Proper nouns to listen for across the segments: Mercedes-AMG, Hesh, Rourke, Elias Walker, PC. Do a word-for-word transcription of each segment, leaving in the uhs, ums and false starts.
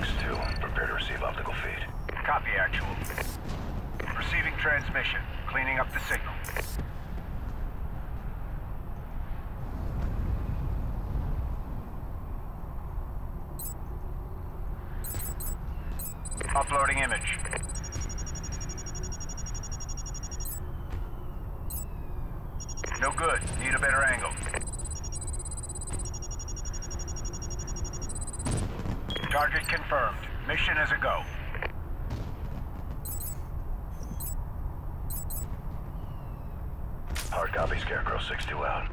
six two. Prepare to receive optical feed. Copy, actual. Receiving transmission. Cleaning up the signal. Uploading image. No good. Need a better angle. Target confirmed. Mission is a go. Hard copy, Scarecrow six two out.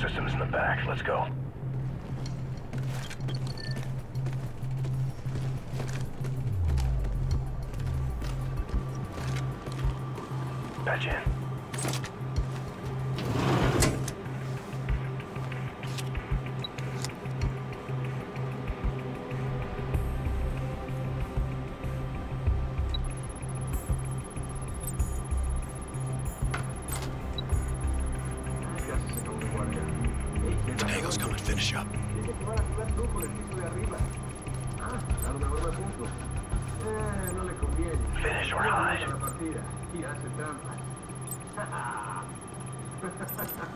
Systems in the back. Let's go. Patch in. Finish or hide.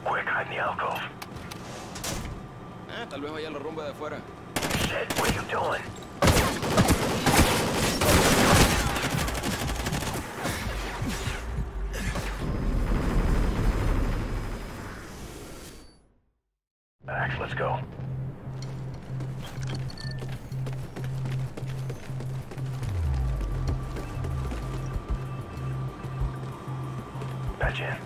Quick, hide in the alcove. Eh, tal vez vaya la rumba de afuera. Shit, what are you doing? Max, let's go. Patch in.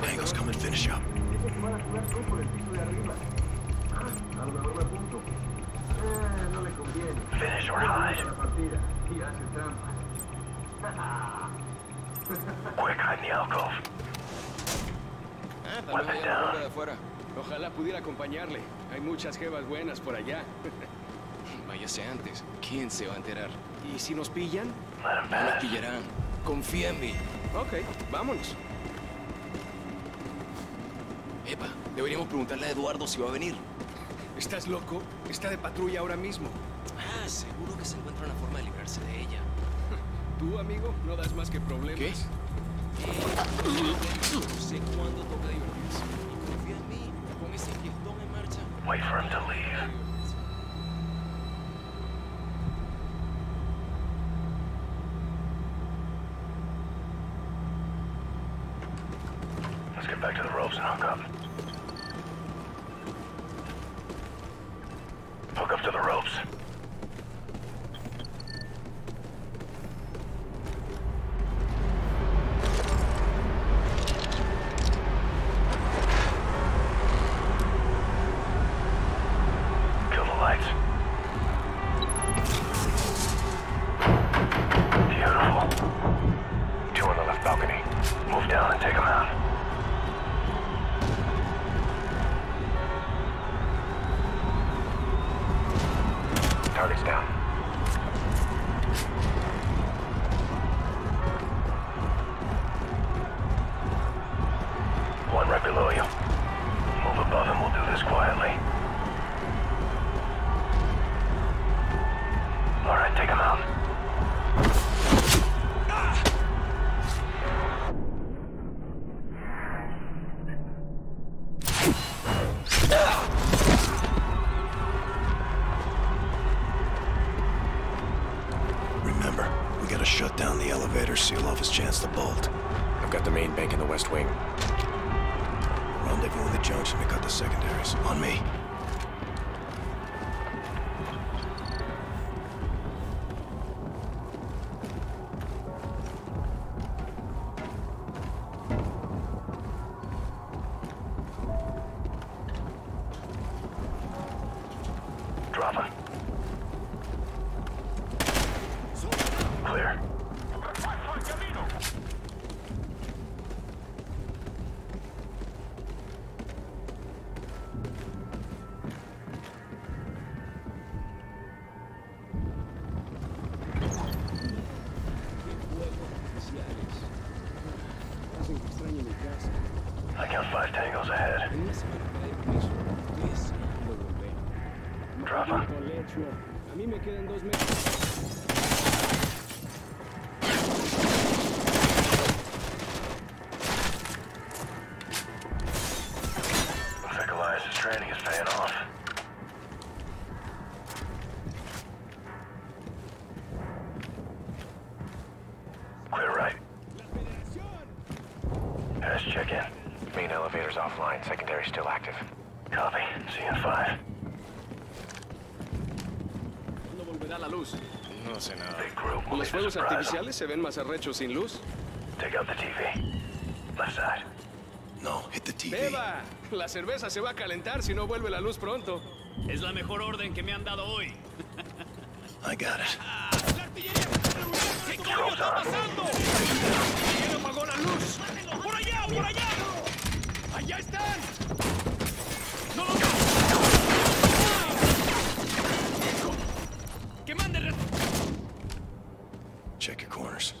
Bangles, come and finish up. Finish or hide. Quick, hide in the alcove. Ah, weapon down. Ojalá pudiera acompañarle. Hay muchas jevas buenas por allá. Váyase antes. ¿Quién se va a enterar? ¿Y si nos pillan? No nos pillarán. Confía en mí. Ok, vámonos. Epa, deberíamos preguntarle a Eduardo si va a venir. ¿Estás loco? Está de patrulla ahora mismo. Ah, seguro que se encuentra una forma de librarse de ella. Tú, amigo, no das más que problemas. ¿Qué? No sé cuándo toca divertirse. Y confía en mí, con ese fiestón en marcha. Wait for him to leave. Let's get back to the ropes and hook up. Hook up to the ropes. Target's down. One right below you. Move above and we'll do this quietly. All right, take him out. Shut down the elevator, seal off his chance to bolt. I've got the main bank in the west wing. Rendezvous in the junction to cut the secondaries. On me. Drop him. Clear. I count five tangos ahead. Drop him. Training is paying off. Clear right. Hesh, check in. Main elevator's offline. Secondary still active. Copy. See you in five. Big group. Los fuegos artificiales se ven más arrechos sin luz. Take out the T V. Left side. No, hit the T V. Beba, la cerveza se va a calentar si no vuelve la luz pronto. Es la mejor orden que me han dado hoy. I got it. Ah, la artillería. ¿Qué coño está pasando? ¿Quién apagó la luz? Por allá, por allá. Allá están. No lo veo. Que manden. Check your corners.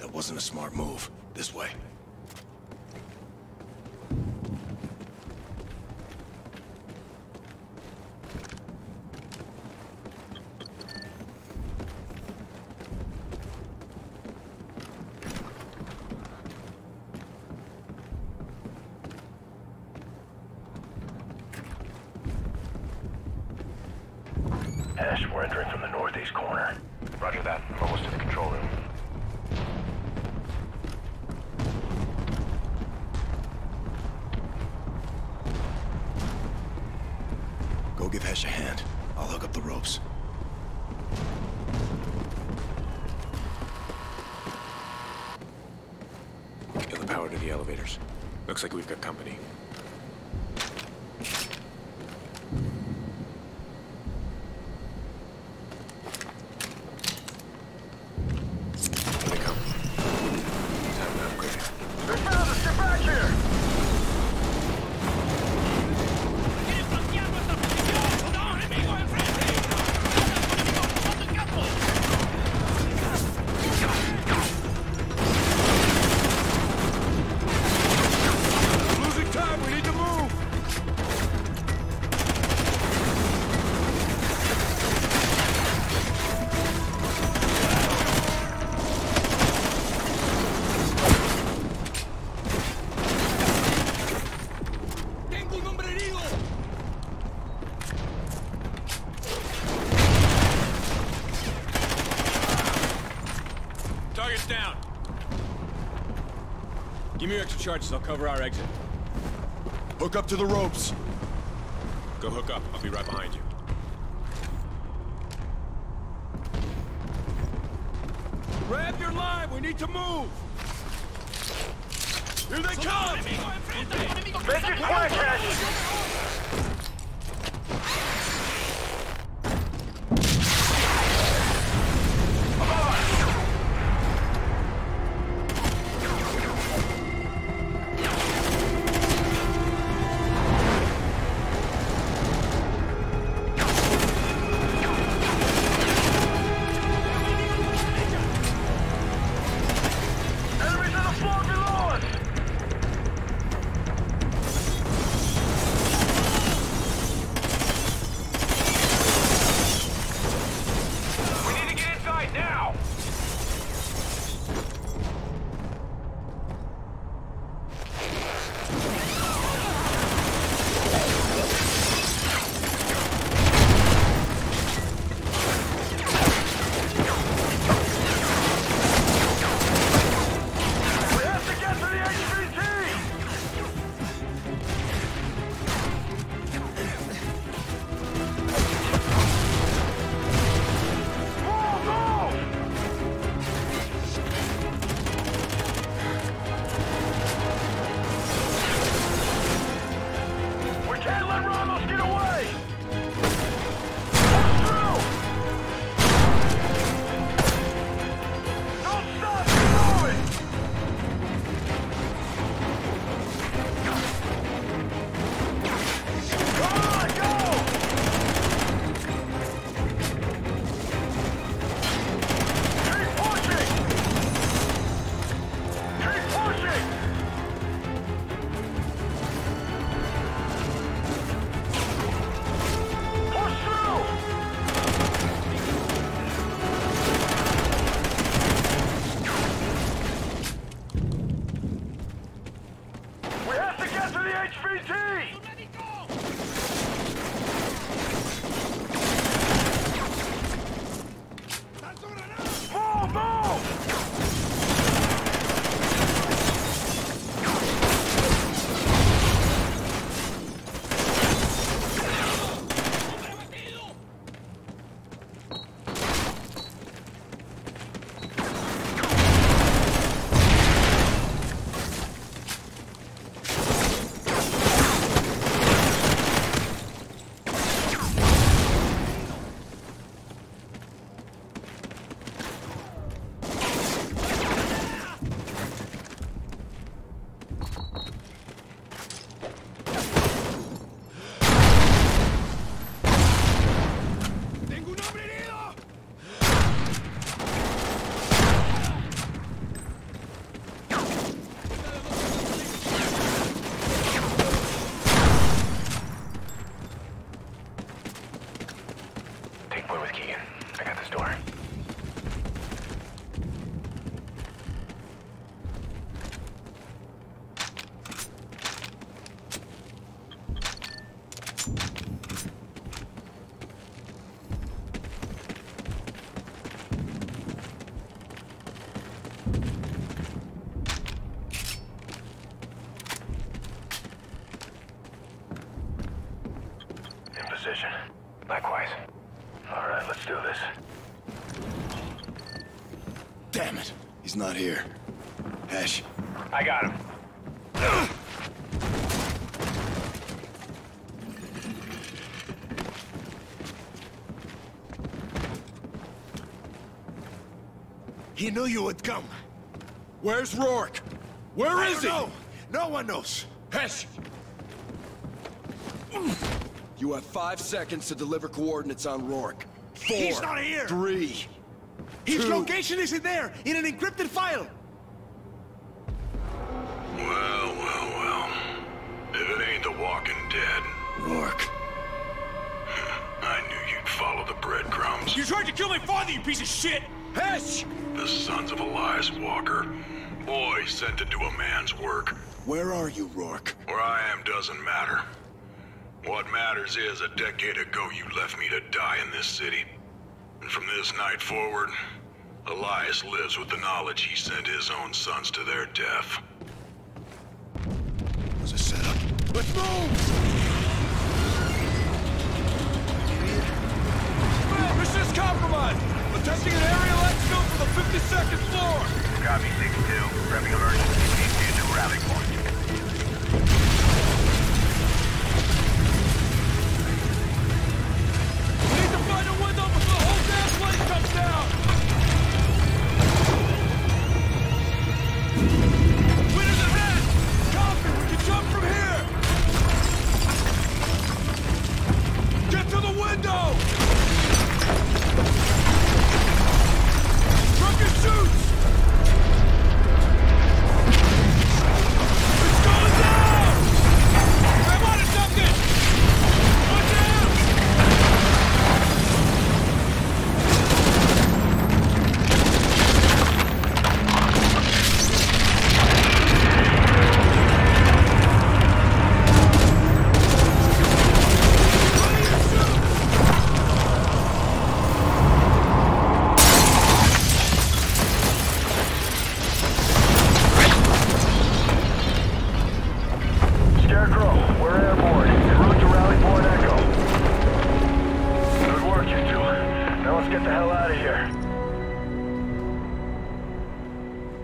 That wasn't a smart move. This way. We're entering from the northeast corner. Roger that. I'm almost to the control room. Go give Hesh a hand. I'll hook up the ropes. Get the power to the elevators. Looks like we've got company. Give me your extra charges, I'll cover our exit. Hook up to the ropes. Go hook up, I'll be right behind you. Grab your line, we need to move! Here they come! Make it quick, Ash! position. Likewise. All right, let's do this. Damn it. He's not here. Hesh. I got him. He knew you would come. Where's Rourke? Where I is he? Know. No one knows. Hesh! You have five seconds to deliver coordinates on Rourke. Four. He's not here! Three. His two. Location isn't there, in an encrypted file! Well, well, well. If it ain't the walking dead. Rourke. I knew you'd follow the breadcrumbs. You tried to kill my father, you piece of shit! Hesh! The sons of Elias Walker. Boy, sent to do a man's work. Where are you, Rourke? Where I am doesn't matter. What matters is, a decade ago you left me to die in this city. And from this night forward, Elias lives with the knowledge he sent his own sons to their death. It was a setup. Let's move! Mission is compromised! Attempting an aerial exfil for the fifty-second floor! Copy, six two. Prepping emergency. P C to routing point.